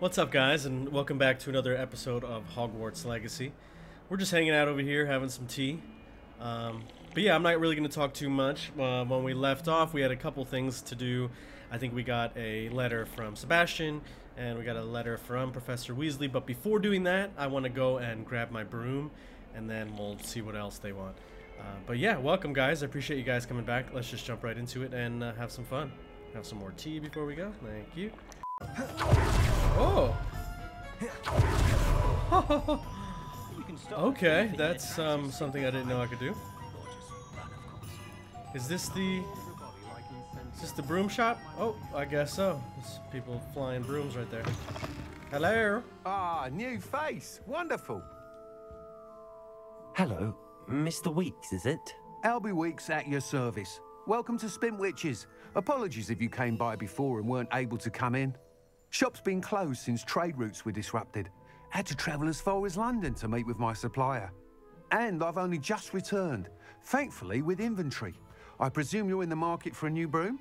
What's up, guys, and welcome back to another episode of Hogwarts Legacy. We're just hanging out over here, having some tea. But yeah, I'm not really going to talk too much. When we left off, we had a couple things to do. I think we got a letter from Sebastian, and we got a letter from Professor Weasley. But before doing that, I want to go and grab my broom, and then we'll see what else they want. But yeah, welcome, guys. I appreciate you guys coming back. Let's just jump right into it and have some fun. Have some more tea before we go. Thank you. Oh! Okay, that's something I didn't know I could do. Is this the broom shop? Oh, I guess so. There's people flying brooms right there. Hello. Ah, new face. Wonderful. Hello. Mr. Weeks, is it? Albie Weeks at your service. Welcome to Spintwitches. Apologies if you came by before and weren't able to come in. Shop's been closed since trade routes were disrupted. Had to travel as far as London to meet with my supplier. And I've only just returned, thankfully with inventory. I presume you're in the market for a new broom?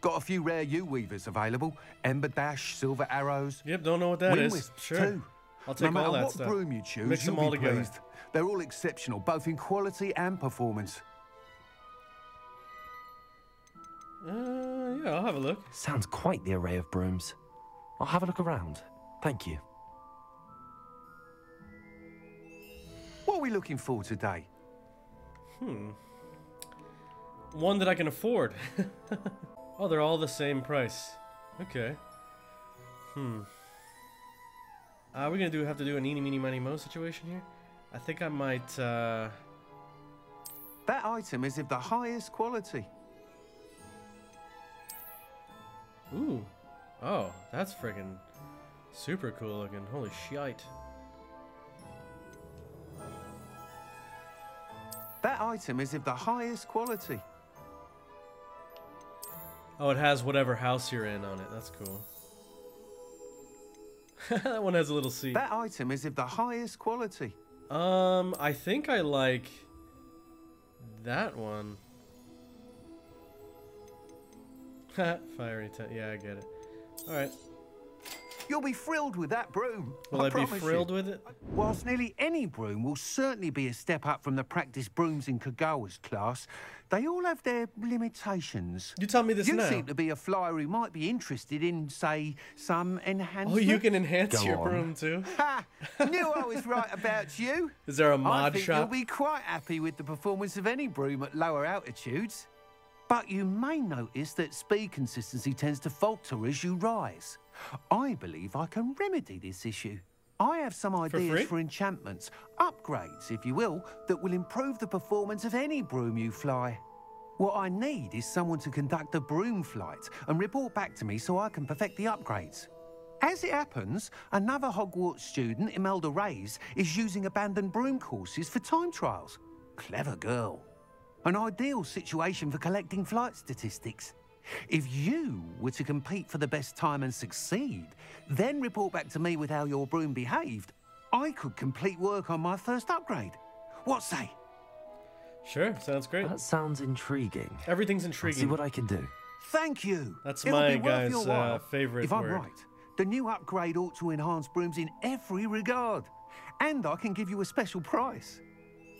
Got a few rare U-weavers available. Ember Dash, Silver Arrows. Yep, don't know what that is. Wisps, sure. Too. I'll take all that stuff. No matter what broom you choose, mix them all together. Pleased. They're all exceptional, both in quality and performance. Yeah, I'll have a look. Sounds quite the array of brooms. I'll have a look around. Thank you. What are we looking for today? One that I can afford. Oh, they're all the same price. Okay. We're gonna have to do an eeny, meeny, miny, moe situation here. I think I might. That item is of the highest quality. Ooh. Oh, that's friggin' super cool looking. Holy shite. That item is of the highest quality. Oh, it has whatever house you're in on it. That's cool. That one has a little seat. That item is of the highest quality. I think I like that one. Fiery tent. Yeah, I get it. All right. You'll be thrilled with that broom. Will I be thrilled with it? Whilst nearly any broom will certainly be a step up from the practice brooms in Kagawa's class, they all have their limitations. You tell me this now. You seem to be a flyer who might be interested in, say, some enhancement. Oh, you can enhance your broom too? Ha! Knew I was right about you. Is there a mod shop? You'll be quite happy with the performance of any broom at lower altitudes. But you may notice that speed consistency tends to falter as you rise. I believe I can remedy this issue. I have some ideas for enchantments, upgrades, if you will, that will improve the performance of any broom you fly. What I need is someone to conduct a broom flight and report back to me so I can perfect the upgrades. As it happens, another Hogwarts student, Imelda Reyes, is using abandoned broom courses for time trials. Clever girl. An ideal situation for collecting flight statistics. If you were to compete for the best time and succeed, then report back to me with how your broom behaved, I could complete work on my first upgrade. What say? Sure, sounds great. That sounds intriguing. Everything's intriguing. I'll see what I can do. Thank you. That's my guy's favorite word. If I'm right, the new upgrade ought to enhance brooms in every regard. And I can give you a special prize.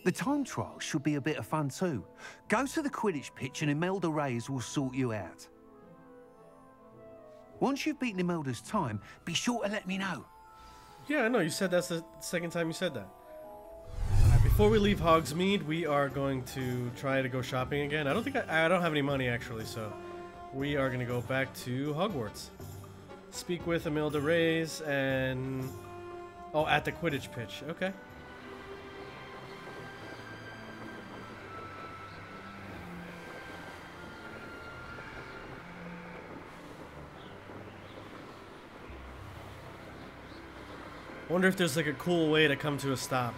The time trial should be a bit of fun too. Go to the Quidditch pitch and Imelda Reyes will sort you out. Once you've beaten Imelda's time, be sure to let me know. Yeah, I know. You said that's the second time you said that. Alright, before we leave Hogsmeade, we are going to try to go shopping again. I don't think I don't have any money actually, so we are going to go back to Hogwarts. Speak with Imelda Reyes and... Oh, at the Quidditch pitch. Okay. Wonder if there's like a cool way to come to a stop.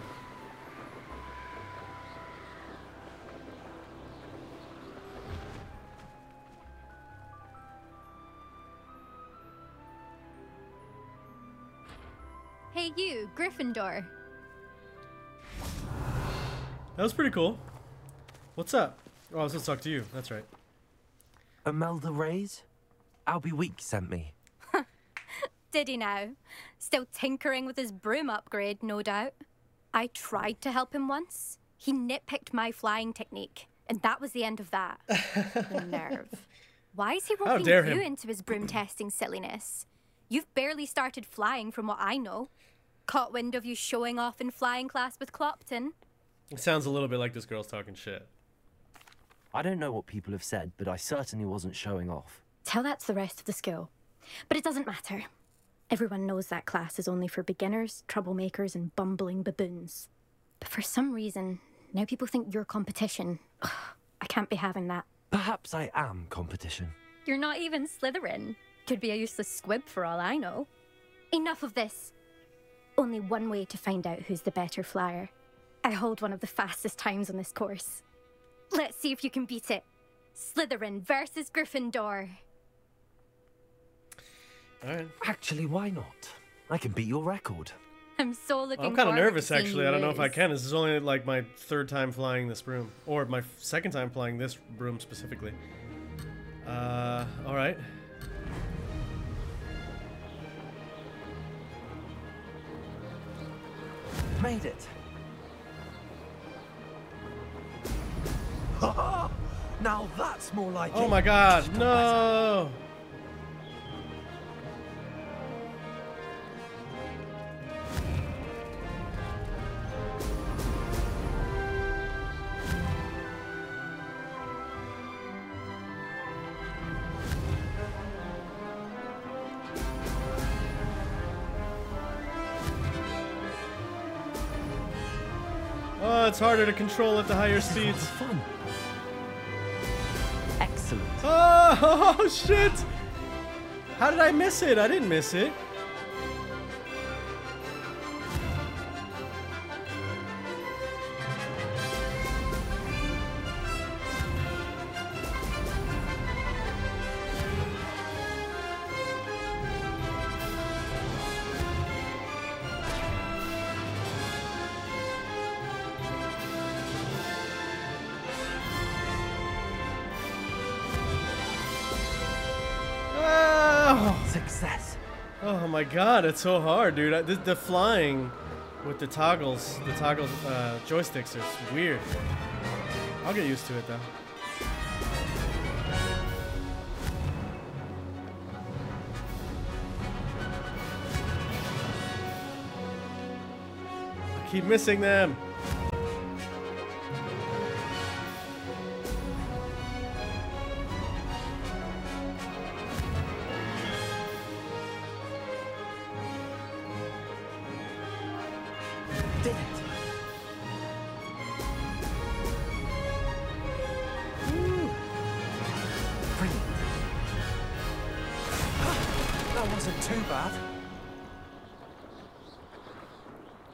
Hey you, Gryffindor. That was pretty cool. What's up? Oh, I was gonna talk to you, that's right. Imelda Reyes? Albie Weeks sent me. steady now. Still tinkering with his broom upgrade, no doubt. I tried to help him once. He nitpicked my flying technique, and that was the end of that. The nerve. Why is he roping you into his broom testing silliness? You've barely started flying from what I know. Caught wind of you showing off in flying class with Clopton. It sounds a little bit like this girl's talking shit. I don't know what people have said, but I certainly wasn't showing off. Tell that to the rest of the school. But it doesn't matter. Everyone knows that class is only for beginners, troublemakers, and bumbling baboons. But for some reason, now people think you're competition. Ugh, I can't be having that. Perhaps I am competition. You're not even Slytherin. Could be a useless squib for all I know. Enough of this. Only one way to find out who's the better flyer. I hold one of the fastest times on this course. Let's see if you can beat it. Slytherin versus Gryffindor. All right. Actually, why not? I can beat your record. I'm so looking forward to seeing you. I'm kind of nervous, actually. I don't know if I can. This is only like my third time flying this broom. Or my second time flying this broom specifically. All right. Made it. Now that's more like it. Oh my god, no! Oh, it's harder to control at the higher speeds. Oh shit! How did I miss it? I didn't miss it. Oh my god, it's so hard, dude. The flying with the toggles, joysticks are weird. I'll get used to it though. I keep missing them.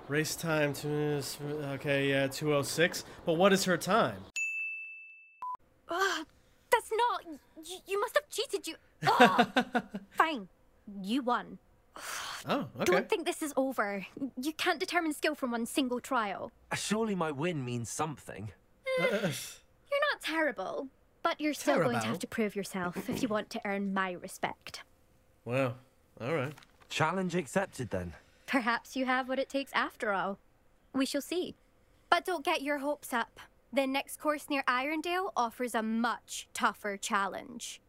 Race time to... Okay, yeah, 2:06. But what is her time? That's not... You must have cheated, you... Fine. You won. Oh, okay. Don't think this is over. You can't determine skill from one single trial. Surely my win means something. You're not terrible, but you're still going to have to prove yourself if you want to earn my respect. Wow. All right. Challenge accepted, then. Perhaps you have what it takes after all. We shall see. But don't get your hopes up. The next course near Irondale offers a much tougher challenge.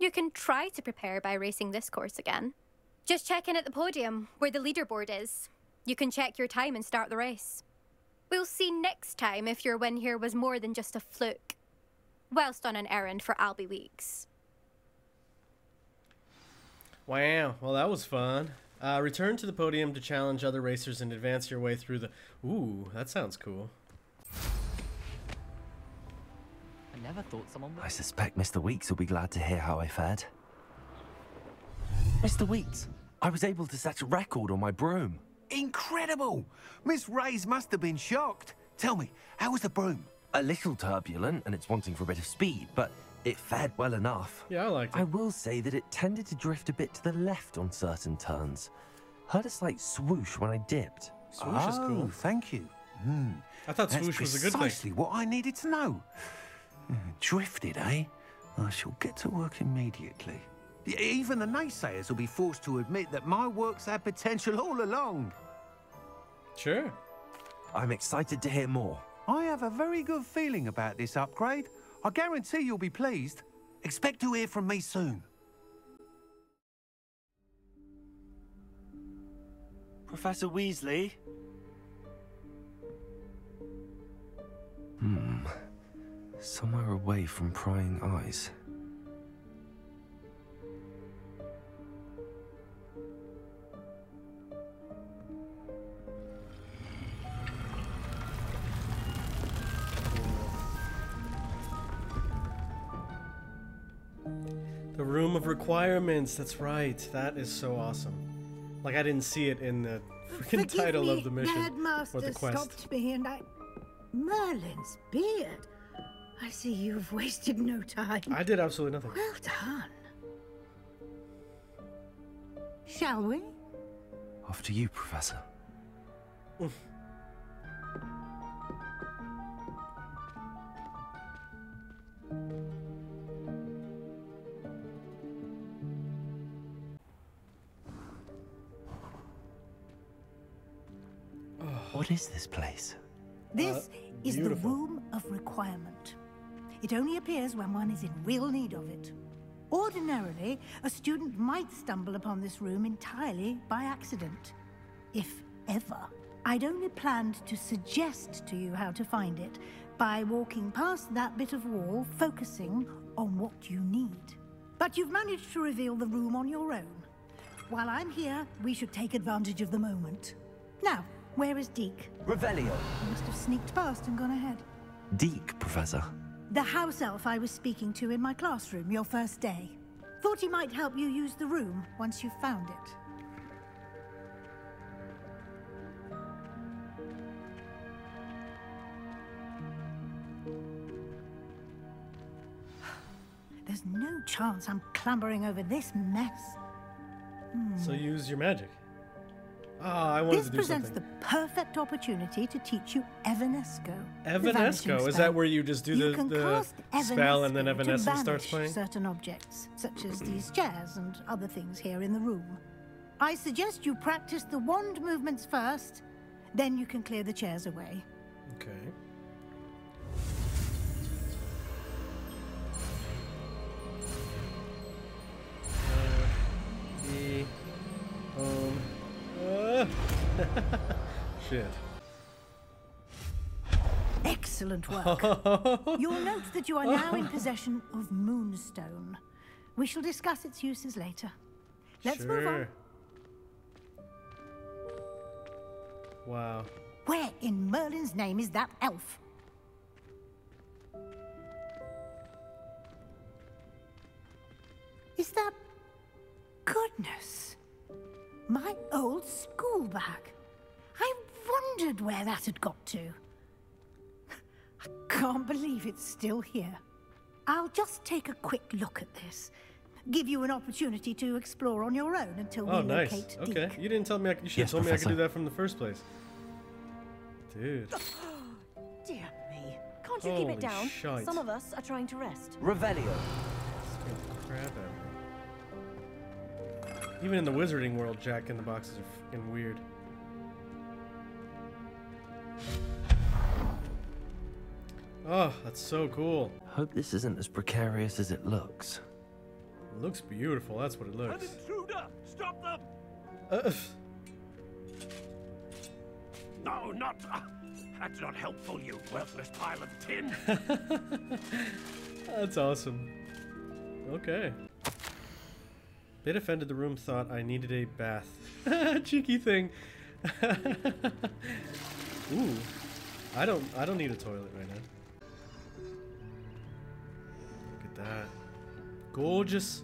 You can try to prepare by racing this course again. Just check in at the podium where the leaderboard is. You can check your time and start the race. We'll see next time if your win here was more than just a fluke. Whilst on an errand for Albie Weeks. Wow, well that was fun. Return to the podium to challenge other racers and advance your way through the... Ooh, that sounds cool. I never thought someone would... I suspect Mr. Weeks will be glad to hear how I fared. Mr. Weeks, I was able to set a record on my broom. Incredible! Miss Reyes must have been shocked. Tell me, how was the broom? A little turbulent and it's wanting for a bit of speed, but... It fared well enough. Yeah, I liked it. I will say that it tended to drift a bit to the left on certain turns. Heard a slight swoosh when I dipped. Swoosh is cool. Thank you. I thought swoosh was a good thing. That's precisely what I needed to know. Drifted, eh? I shall get to work immediately. Even the naysayers will be forced to admit that my work's had potential all along. Sure. I'm excited to hear more. I have a very good feeling about this upgrade. I guarantee you'll be pleased. Expect to hear from me soon. Professor Weasley? Somewhere away from prying eyes. The Room of Requirements, that's right. That is so awesome. Like, I didn't see it in the freaking title of the mission. Forgive me, the headmaster stopped me and I... Merlin's beard. I see you've wasted no time. I did absolutely nothing. Well done. Shall we? After you, Professor. Oof. What is this place? This is the Room of Requirement. It only appears when one is in real need of it. Ordinarily, a student might stumble upon this room entirely by accident. If ever. I'd only planned to suggest to you how to find it by walking past that bit of wall, focusing on what you need. But you've managed to reveal the room on your own. While I'm here, we should take advantage of the moment. Now, where is Deke? Revelio. He must have sneaked past and gone ahead. Deke, Professor? The house elf I was speaking to in my classroom your first day. Thought he might help you use the room once you found it. There's no chance I'm clambering over this mess. So use your magic. Ah, I wanted to do something. This presents the perfect opportunity to teach you Evanesco. Evanesco? Is that where you just do the spell and then Evanesco starts playing? Certain objects, such as these chairs and other things here in the room. I suggest you practice the wand movements first, then you can clear the chairs away. Okay. Shit. Excellent work. You'll note that you are now in possession of Moonstone. We shall discuss its uses later. Let's move on. Wow. Where in Merlin's name is that elf? Is that... Goodness. My old school bag. I wondered where that had got to. I can't believe it's still here. I'll just take a quick look at this. Give you an opportunity to explore on your own until we locate Deke. Okay. You didn't tell me. You should have told me I could do that from the first place. Dude. Dear me. Can't you keep it down? Shite. Some of us are trying to rest. Revelio. Crap out of it. Even in the wizarding world, Jack in the boxes are freaking weird. Oh, that's so cool. Hope this isn't as precarious as it looks. It looks beautiful, that's what it looks. An intruder! Stop them! No, not... that's not helpful, you worthless pile of tin. That's awesome. Okay. Bit offended the room thought I needed a bath. Cheeky thing. Ooh. I don't need a toilet right now. Look at that. Gorgeous.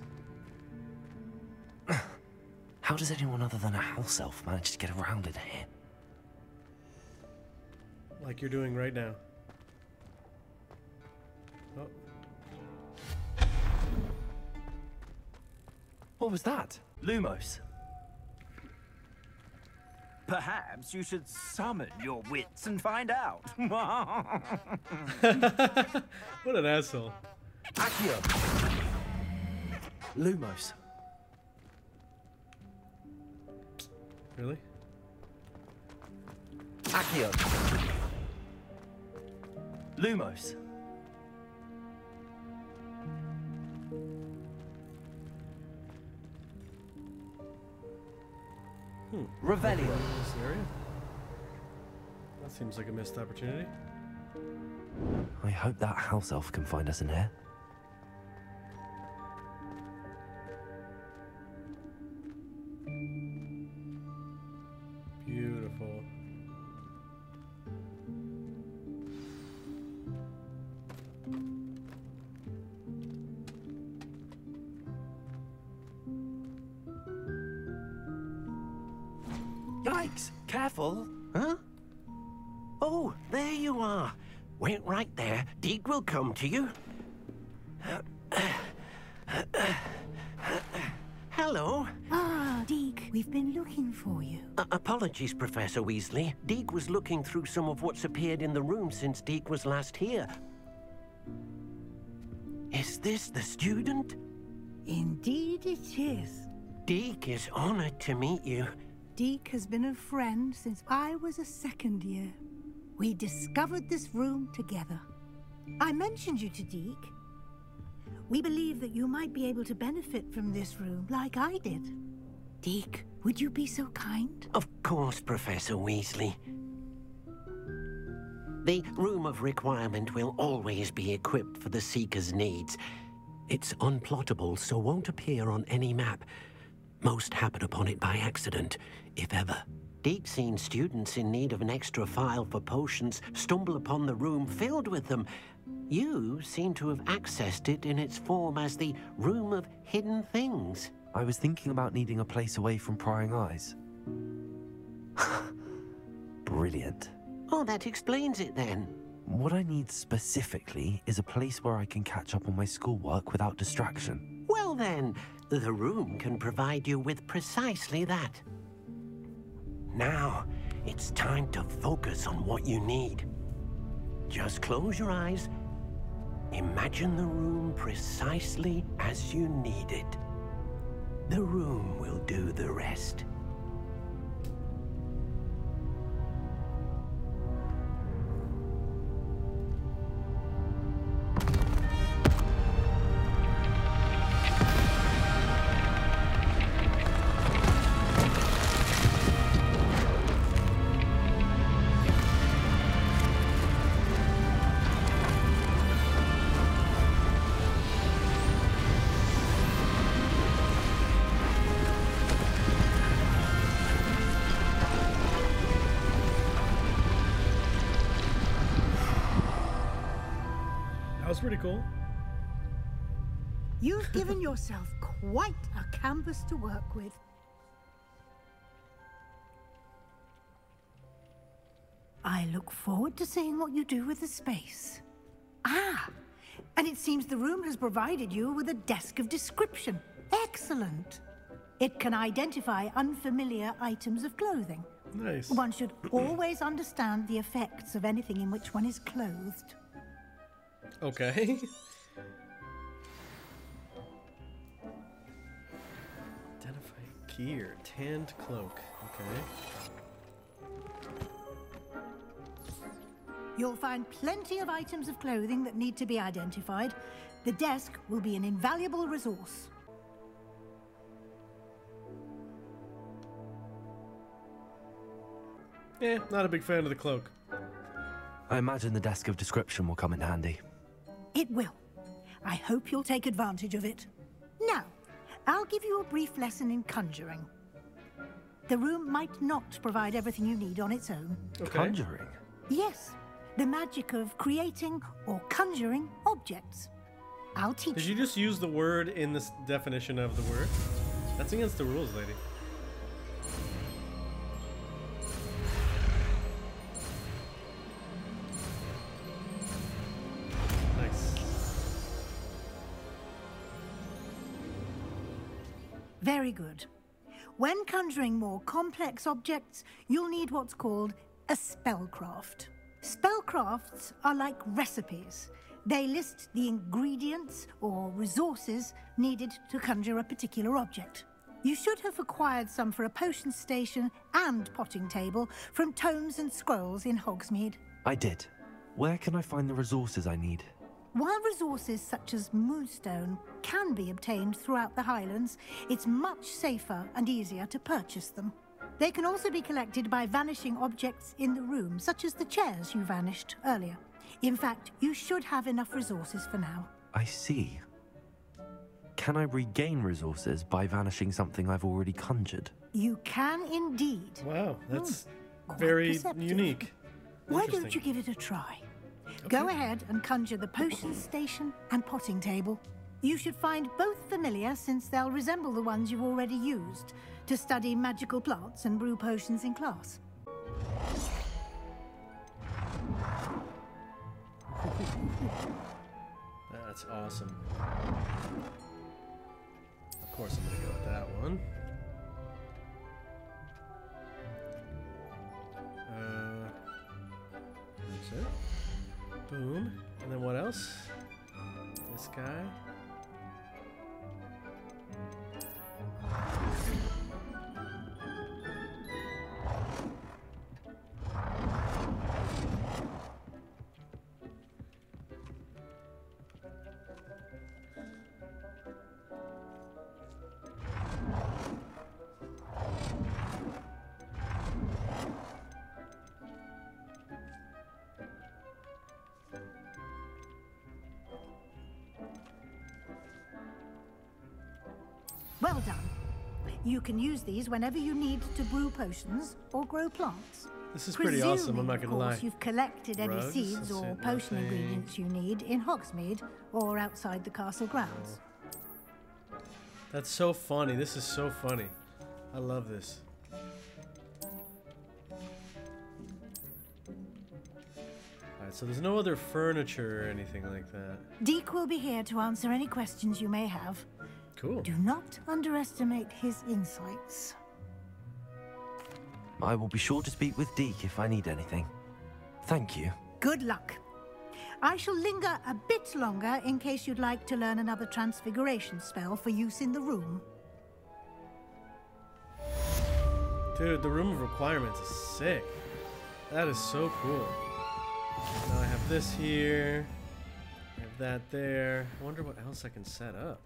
How does anyone other than a house elf manage to get around in here? Like you're doing right now. Oh. What was that? Lumos. Perhaps you should summon your wits and find out. What an asshole. Accio. Lumos. Really? Accio. Lumos. Revelio. This area? That seems like a missed opportunity. I hope that house elf can find us in here. Beautiful. Yikes! Careful! Huh? Oh, there you are. Wait right there. Deke will come to you. Hello. Ah, Deke. We've been looking for you. Apologies, Professor Weasley. Deke was looking through some of what's appeared in the room since Deke was last here. Is this the student? Indeed it is. Deke is honored to meet you. Deke has been a friend since I was a second year. We discovered this room together. I mentioned you to Deke. We believe that you might be able to benefit from this room like I did. Deke, would you be so kind? Of course, Professor Weasley. The Room of Requirement will always be equipped for the Seeker's needs. It's unplottable, so won't appear on any map. Most happen upon it by accident, if ever. Deke's seen students in need of an extra file for potions stumble upon the room filled with them. You seem to have accessed it in its form as the Room of Hidden Things. I was thinking about needing a place away from prying eyes. Brilliant. Oh, that explains it then. What I need specifically is a place where I can catch up on my schoolwork without distraction. Well then, the room can provide you with precisely that. Now, it's time to focus on what you need. Just close your eyes. Imagine the room precisely as you need it. The room will do the rest. Pretty cool. You've given yourself quite a canvas to work with. I look forward to seeing what you do with the space. Ah, and it seems the room has provided you with a desk of description. Excellent. It can identify unfamiliar items of clothing. Nice. One should always understand the effects of anything in which one is clothed. Okay. Identify gear. Tanned cloak. Okay. You'll find plenty of items of clothing that need to be identified. The desk will be an invaluable resource. Eh, not a big fan of the cloak. I imagine the desk of description will come in handy. It will. I hope you'll take advantage of it. Now, I'll give you a brief lesson in conjuring. The room might not provide everything you need on its own. Okay. Conjuring? Yes. The magic of creating or conjuring objects. I'll teach you. Did you just use the word in this definition of the word? That's against the rules, lady. Very good. When conjuring more complex objects, you'll need what's called a spellcraft. Spellcrafts are like recipes. They list the ingredients or resources needed to conjure a particular object. You should have acquired some for a potion station and potting table from Tomes and Scrolls in Hogsmeade. I did. Where can I find the resources I need? While resources such as moonstone can be obtained throughout the Highlands, it's much safer and easier to purchase them. They can also be collected by vanishing objects in the room, such as the chairs you vanished earlier. In fact, you should have enough resources for now. I see. Can I regain resources by vanishing something I've already conjured? You can indeed. Wow, that's very unique. Why don't you give it a try? Okay. Go ahead and conjure the potion station and potting table. You should find both familiar, since they'll resemble the ones you've already used to study magical plants and brew potions in class. That's awesome. Of course I'm gonna go with that one. That's it. Boom. And then what else? This guy. Well done. You can use these whenever you need to brew potions or grow plants. This is pretty awesome, I'm not going to lie. You've collected any seeds or potion ingredients you need in Hogsmeade or outside the castle grounds. That's so funny. This is so funny. I love this. Alright, so there's no other furniture or anything like that. Deke will be here to answer any questions you may have. Cool. Do not underestimate his insights. I will be sure to speak with Deke if I need anything. Thank you. Good luck. I shall linger a bit longer in case you'd like to learn another transfiguration spell for use in the room. Dude, the Room of Requirements is sick. That is so cool. Now I have this here. I have that there. I wonder what else I can set up.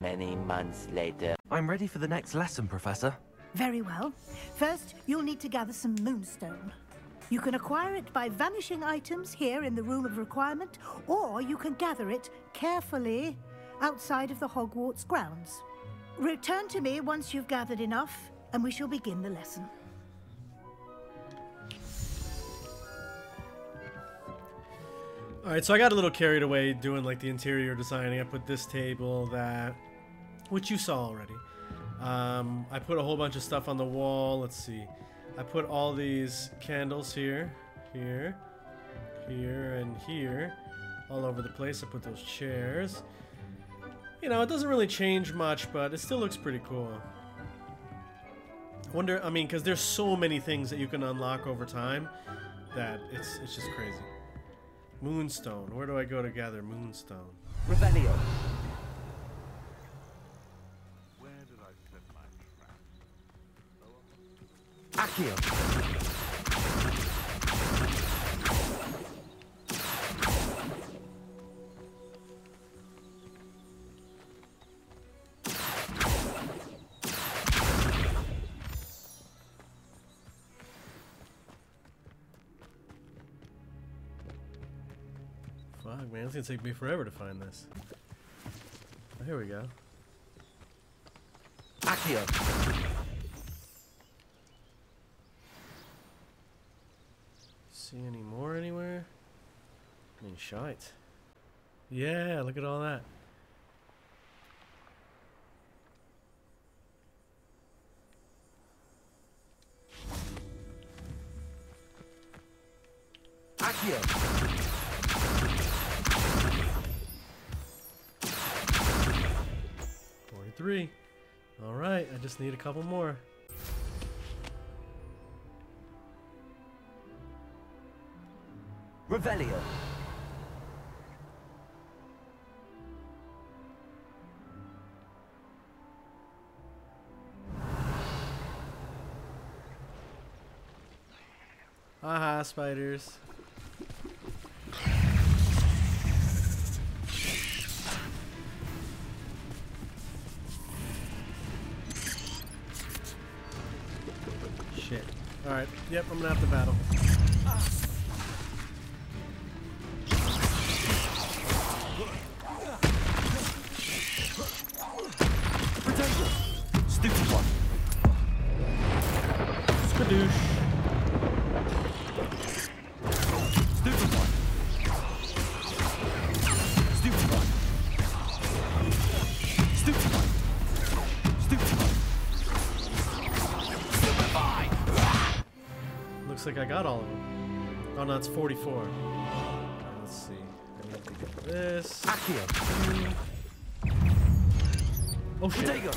Many months later. I'm ready for the next lesson, Professor. Very well. First, you'll need to gather some moonstone. You can acquire it by vanishing items here in the Room of Requirement, or you can gather it carefully outside of the Hogwarts grounds. Return to me once you've gathered enough, and we shall begin the lesson. Alright, so I got a little carried away doing like the interior designing. I put this table, that, which you saw already. I put a whole bunch of stuff on the wall. Let's see. I put all these candles here, here, here, and here. All over the place. I put those chairs. You know, it doesn't really change much, but it still looks pretty cool. I wonder, I mean, because there's so many things that you can unlock over time that it's just crazy. Moonstone. Where do I go to gather moonstone? Revelio. Where did I set my trap? Accio. Fuck, man, it's gonna take me forever to find this. Well, here we go. Accio. See any more anywhere? I mean, shite. Yeah, look at all that. Accio. Three. All right, I just need a couple more. Revelio. Aha, spiders. Alright, yep, I'm gonna have to battle. Potential! Stupid one! Skadoosh! Stupid one! Stupid one! Stupid one! Stupid one! Looks like I got all of them. Oh no, it's 44. Let's see. I need to get this. Accio. Oh shit. There you go.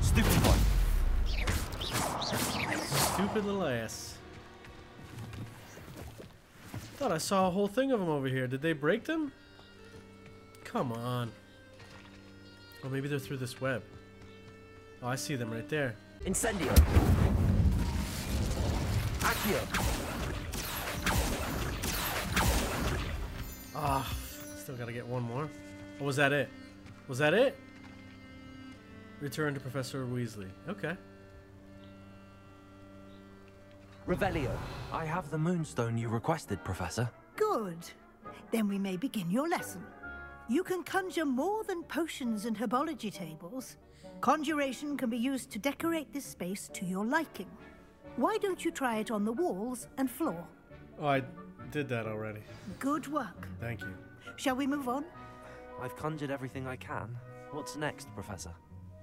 Stupid one. Stupid little ass. Thought I saw a whole thing of them over here. Did they break them? Come on. Oh, maybe they're through this web. Oh, I see them right there. Incendio. Ah, oh, still gotta get one more. Oh, was that it? Was that it? Return to Professor Weasley. Okay. Revelio. I have the moonstone you requested, Professor. Good. Then we may begin your lesson. You can conjure more than potions and herbology tables. Conjuration can be used to decorate this space to your liking. Why don't you try it on the walls and floor? Oh, I did that already. Good work. Thank you. Shall we move on? I've conjured everything I can. What's next, Professor?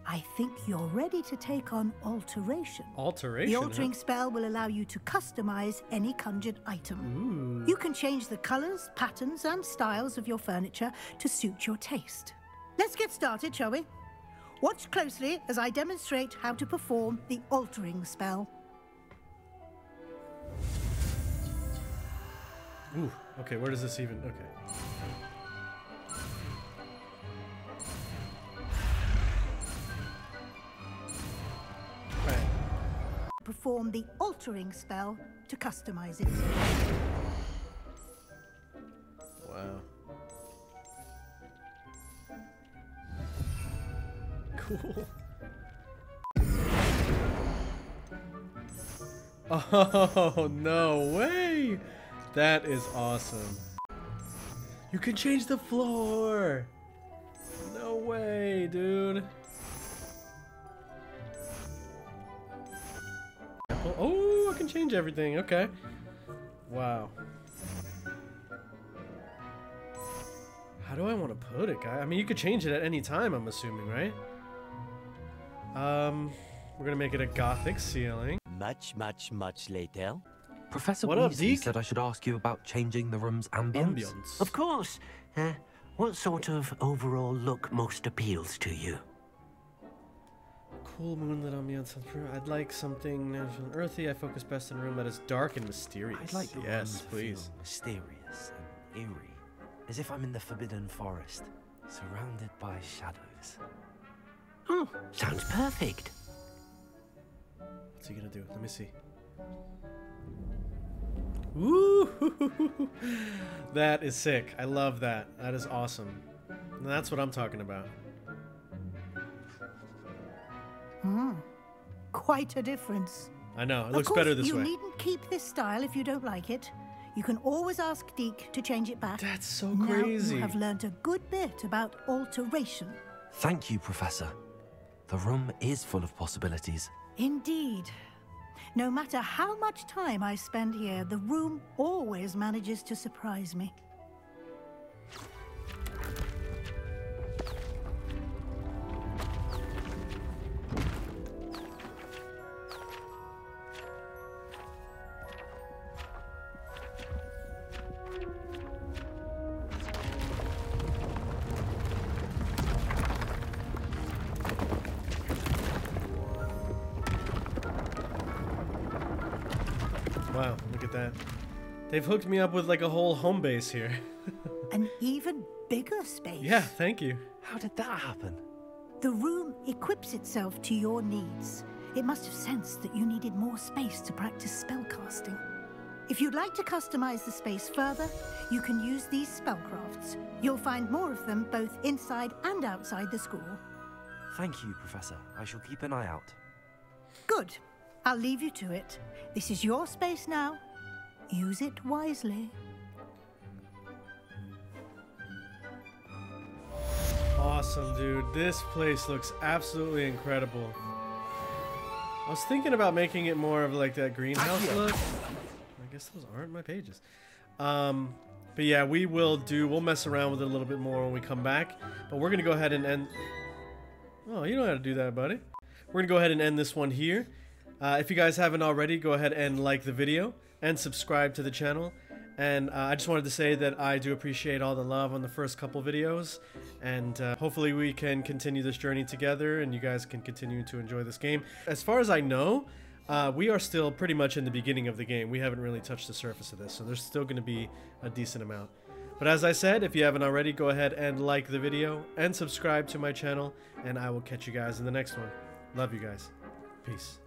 I think you're ready to take on alteration. Alteration? The altering spell will allow you to customize any conjured item. Ooh. You can change the colors, patterns, and styles of your furniture to suit your taste. Let's get started, shall we? Watch closely as I demonstrate how to perform the altering spell. Ooh, okay, where does this even... Okay. Right. Perform the altering spell to customize it. Wow. Cool. Oh, no way! That is awesome. You can change the floor. No way, dude. Oh, I can change everything. Okay. Wow. How do I want to put it, guy? I mean, you could change it at any time, I'm assuming, right? We're gonna make it a Gothic ceiling. Much later. Professor Weasley said I should ask you about changing the room's ambience. Of course. What sort of overall look most appeals to you? Cool moonlit ambience. I'd like something natural and earthy. I focus best in a room that is dark and mysterious. I'd like the room to feel mysterious and eerie. as if I'm in the Forbidden Forest, surrounded by shadows. Oh, sounds perfect. What's he gonna do? Let me see. Woo! That is sick. I love that. That is awesome. And that's what I'm talking about. Mm. Quite a difference. I know. It looks better this way. You needn't keep this style if you don't like it. You can always ask Deke to change it back. That's so crazy. Now you have learned a good bit about alteration. Thank you, Professor. The room is full of possibilities. Indeed. No matter how much time I spend here, the room always manages to surprise me. Wow, look at that. They've hooked me up with like a whole home base here. An even bigger space. Yeah, thank you. How did that happen? The room equips itself to your needs. It must have sensed that you needed more space to practice spellcasting. If you'd like to customize the space further, you can use these spellcrafts. You'll find more of them both inside and outside the school. Thank you, Professor. I shall keep an eye out. Good. I'll leave you to it. This is your space now. Use it wisely. Awesome, dude. This place looks absolutely incredible. I was thinking about making it more of like that greenhouse look. I guess those aren't my pages. But yeah, we'll mess around with it a little bit more when we come back. But we're gonna go ahead and end. Oh, you know how to do that, buddy. We're gonna go ahead and end this one here. If you guys haven't already, go ahead and like the video and subscribe to the channel. And I just wanted to say that I do appreciate all the love on the first couple videos. And hopefully we can continue this journey together and you guys can continue to enjoy this game. As far as I know, we are still pretty much in the beginning of the game. We haven't really touched the surface of this, so there's still going to be a decent amount. But as I said, if you haven't already, go ahead and like the video and subscribe to my channel. And I will catch you guys in the next one. Love you guys. Peace.